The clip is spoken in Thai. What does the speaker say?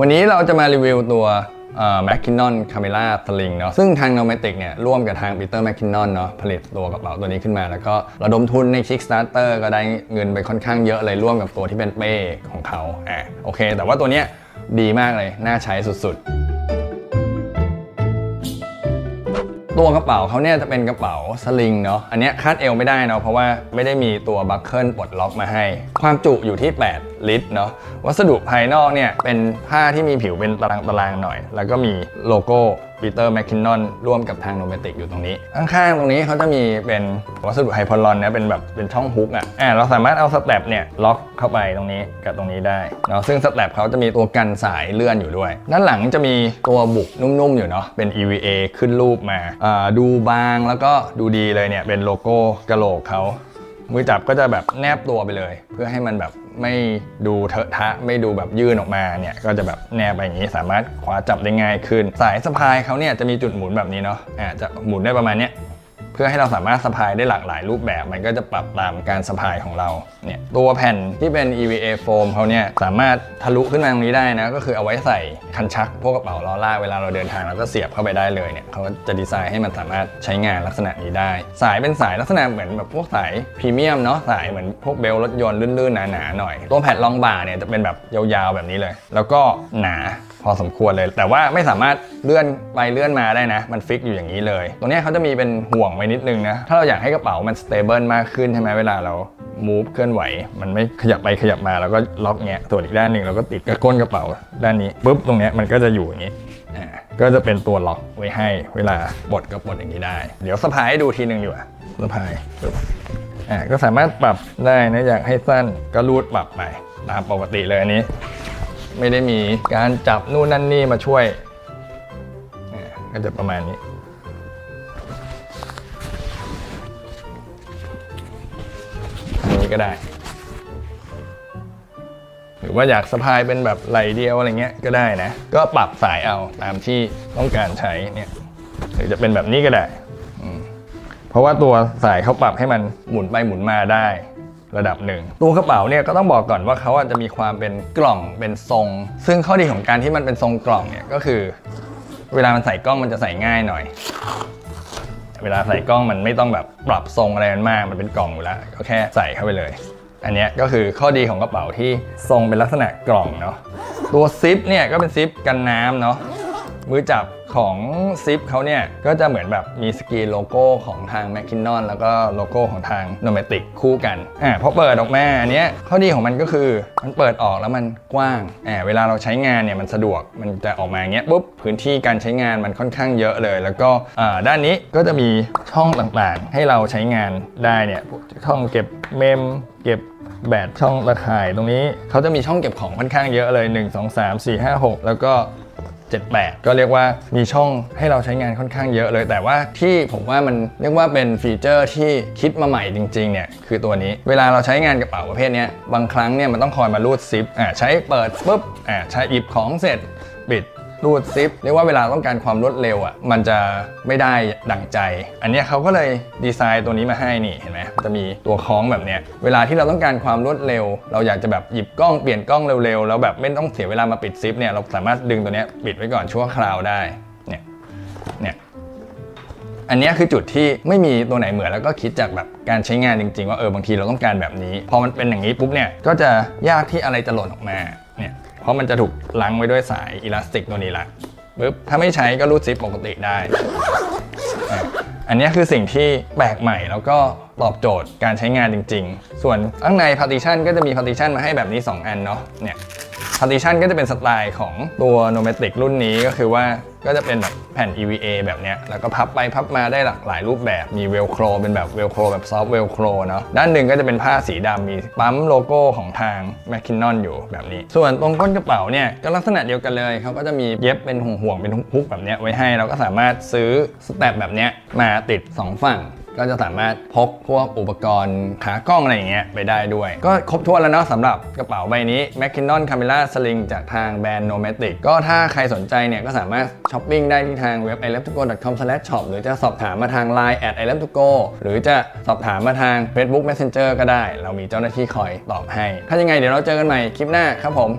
วันนี้เราจะมารีวิวตัว McKinnon Camera Sling เนาะซึ่งทาง Nomadic เนี่ยร่วมกับทาง Peter McKinnon เนาะผลิตตัวกระเป๋าตัวนี้ขึ้นมาแล้วก็ระดมทุนใน Kickstarter ก็ได้เงินไปค่อนข้างเยอะเลยร่วมกับตัวที่เป็นเป้ของเขาโอเคแต่ว่าตัวเนี้ยดีมากเลยน่าใช้สุดๆตัวกระเป๋าเขาเนี่ยจะเป็นกระเป๋าสลิงเนาะอันเนี้ยคาดเอวไม่ได้เนาะเพราะว่าไม่ได้มีตัวบัคเกิลปลดล็อกมาให้ความจุอยู่ที่8 ลิตรเนาะวัสดุภายนอกเนี่ยเป็นผ้าที่มีผิวเป็นตารางหน่อยแล้วก็มีโลโก้ปีเตอร์แมคคินนอนร่วมกับทางโนเมติกอยู่ตรงนี้ข้างๆตรงนี้เขาจะมีเป็นวัสดุไฮพอลลอนนะเป็นแบบเป็นช่องฮุกเราสามารถเอาสแตปเนี่ยล็อกเข้าไปตรงนี้กับตรงนี้ได้เนาะซึ่งสแตปเขาจะมีตัวกันสายเลื่อนอยู่ด้วยด้านหลังจะมีตัวบุกนุ่มๆอยู่เนาะเป็น EVA ขึ้นรูปมาดูบางแล้วก็ดูดีเลยเนี่ยเป็นโลโก้กะโหลกเขามือจับก็จะแบบแนบตัวไปเลยเพื่อให้มันแบบไม่ดูเถอะทะไม่ดูแบบยื่นออกมาเนี่ยก็จะแบบแนบไปอย่างนี้สามารถคว้าจับได้ง่ายขึ้นสายสะพายเขาเนี่ยจะมีจุดหมุนแบบนี้เนาะจะหมุนได้ประมาณเนี้ยเพื่อให้เราสามารถสะพายได้หลากหลายรูปแบบมันก็จะปรับตามการสะพายของเราเนี่ยตัวแผ่นที่เป็น EVA โฟมเขาเนี่ยสามารถทะลุขึ้นมาตรงนี้ได้นะก็คือเอาไว้ใส่คันชักพวกกระเป๋าล้อลากเวลาเราเดินทางเราก็เสียบเข้าไปได้เลยเนี่ยเขาจะดีไซน์ให้มันสามารถใช้งานลักษณะนี้ได้สายเป็นสายลักษณะเหมือนแบบพวกสายพรีเมียมเนาะสายเหมือนพวกเบลรถยนต์ลื่นๆหนาๆหน่อยตัวแผ่นรองบ่าเนี่ยจะเป็นแบบยาวๆแบบนี้เลยแล้วก็หนาพอสมควรเลยแต่ว่าไม่สามารถเลื่อนไปเลื่อนมาได้นะมันฟิกอยู่อย่างนี้เลยตรงนี้เขาจะมีเป็นห่วงไว้นิดนึงนะถ้าเราอยากให้กระเป๋ามันสเตเบิลมากขึ้นใช่ไหมเวลาเรามูฟเคลื่อนไหวมันไม่ขยับไปขยับมาแล้วก็ล็อกเงี้ยส่วนอีกด้านหนึ่งเราก็ติดกับก้นกระเป๋าด้านนี้ปุ๊บตรงนี้มันก็จะอยู่อย่างนี้ก็จะเป็นตัวล็อกไว้ให้เวลาปลดก็ปลดอย่างนี้ได้เดี๋ยวสะพายให้ดูทีหนึ่งอยู่สะพายก็สามารถปรับได้นะอยากให้สั้นก็รูดปรับไปตามปกติเลยอันนี้ไม่ได้มีการจับนู่นนั่นนี่มาช่วยก็จะประมาณนี้อันนี้ก็ได้หรือว่าอยากสะพายเป็นแบบไหล่เดียวอะไรเงี้ยก็ได้นะก็ปรับสายเอาตามที่ต้องการใช้เนี่ยหรือจะเป็นแบบนี้ก็ได้เพราะว่าตัวสายเขาปรับให้มันหมุนไปหมุนมาได้ระดับหนึ่งตัวกระเป๋าเนี่ยก็ต้องบอกก่อนว่าเขาจะมีความเป็นกล่องเป็นทรงซึ่งข้อดีของการที่มันเป็นทรงกล่องเนี่ยก็คือเวลามันใส่กล้องมันจะใส่ง่ายหน่อยเวลาใส่กล้องมันไม่ต้องแบบปรับทรงอะไรมากมันเป็นกล่องอยู่แล้วก็แค่ใส่เข้าไปเลยอันนี้ก็คือข้อดีของกระเป๋าที่ทรงเป็นลักษณะกล่องเนาะตัวซิปเนี่ยก็เป็นซิปกันน้ำเนาะมือจับของซิปเขาเนี่ยก็จะเหมือนแบบมีสกรีนโลโก้ของทาง McKinnon แล้วก็โลโก้ของทาง Nomadic คู่กันพอเปิดออกมาอันเนี้ยข้อดีของมันก็คือมันเปิดออกแล้วมันกว้างเวลาเราใช้งานเนี่ยมันสะดวกมันจะออกมาอย่างเงี้ยปุ๊บพื้นที่การใช้งานมันค่อนข้างเยอะเลยแล้วก็ด้านนี้ก็จะมีช่องต่างๆให้เราใช้งานได้เนี่ยช่องเก็บเมมเก็บแบตช่องระคายตรงนี้เขาจะมีช่องเก็บของค่อนข้างเยอะเลย1 2 3 4 5 6แล้วก็78ก็เรียกว่ามีช่องให้เราใช้งานค่อนข้างเยอะเลยแต่ว่าที่ผมว่ามันเรียกว่าเป็นฟีเจอร์ที่คิดมาใหม่จริงๆเนี่ยคือตัวนี้เวลาเราใช้งานกระเป๋าประเภทนี้บางครั้งเนี่ยมันต้องคอยมารูดซิปใช้เปิดปุ๊บใช้หยิบของเสร็จปิดรูดซิปเรียกว่าเวลาต้องการความรวดเร็วมันจะไม่ได้ดั่งใจอันนี้เขาก็เลยดีไซน์ตัวนี้มาให้นี่เห็นไหมจะมีตัวคล้องแบบเนี้ยเวลาที่เราต้องการความรวดเร็วเราอยากจะแบบหยิบกล้องเปลี่ยนกล้องเร็วๆแล้วแบบไม่ต้องเสียเวลามาปิดซิปเนี่ยเราสามารถดึงตัวนี้ปิดไว้ก่อนชั่วคราวได้เนี่ยอันนี้คือจุดที่ไม่มีตัวไหนเหมือนแล้วก็คิดจากแบบการใช้งานจริงๆว่าบางทีเราต้องการแบบนี้พอมันเป็นอย่างนี้ปุ๊บเนี่ยก็จะยากที่อะไรจะหล่นออกมาเนี่ยเพราะมันจะถูกลังไว้ด้วยสายอิลาสติกตัวนี้ละปึ๊บถ้าไม่ใช้ก็รูดซิปปกติได้อันนี้คือสิ่งที่แปลกใหม่แล้วก็ตอบโจทย์การใช้งานจริงๆส่วนข้างใน partition ก็จะมี partition มาให้แบบนี้2 อันเนาะเนี่ย partition ก็จะเป็นสไตล์ของตัว Nomadic รุ่นนี้ก็คือว่าก็จะเป็นแบบแผ่น EVA แบบเนี้ยแล้วก็พับไปพับมาได้หลากหลายรูปแบบมีเวลโครเป็นแบบเวลโครแบบซอฟต์เวลโครเนาะด้านหนึ่งก็จะเป็นผ้าสีดำมีปั๊มโลโก้ของทาง McKinnon อยู่แบบนี้ส่วนตรงก้นกระเป๋าเนี่ยก็ลักษณะเดียวกันเลยเขาก็จะมีเย็บเป็นห่วงๆเป็นฮุกแบบเนี้ยไว้ให้เราก็สามารถซื้อสแตปแบบเนี้ยมาติด2 ฝั่งก็จะสามารถพกพวกอุปกรณ์ขากล้องอะไรอย่างเงี้ยไปได้ด้วยก็ครบถ้วนแล้วเนาะสำหรับกระเป๋าใบนี้ McKinnon Camera Sling จากทางแบรนด์ Nomadic ก็ถ้าใครสนใจเนี่ยก็สามารถช้อปปิ้งได้ที่ทางเว็บ ilovetogo.com/shop หรือจะสอบถามมาทาง Line @ilovetogo หรือจะสอบถามมาทาง Facebook Messenger ก็ได้เรามีเจ้าหน้าที่คอยตอบให้ถ้ายังไงเดี๋ยวเราเจอกันใหม่คลิปหน้าครับผม